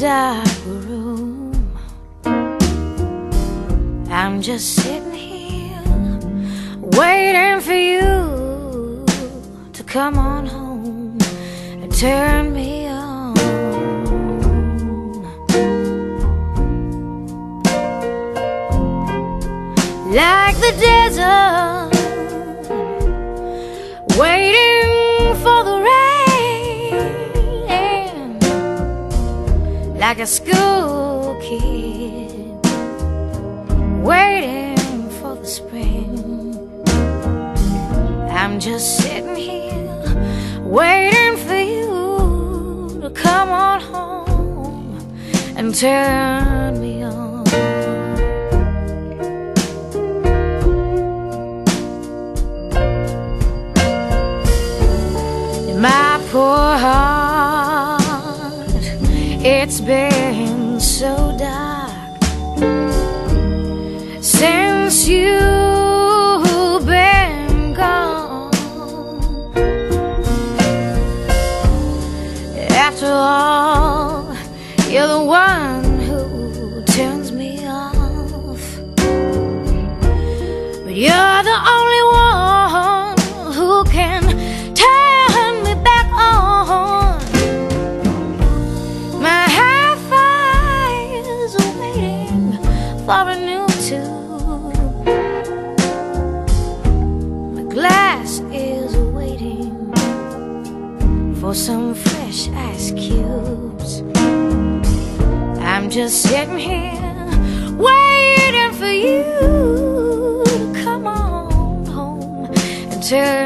dark room. I'm just sitting here waiting for you to come on home and turn me on. Like the desert waiting for the rain, like a school kid waiting for the spring. I'm just sitting here waiting for you to come on home and turn me on. My poor heart, it's been so dark since you've been gone. After all, you're the one who turns me off, but you're the only one who can for a new tune. My glass is waiting for some fresh ice cubes. I'm just sitting here waiting for you to come on home and turn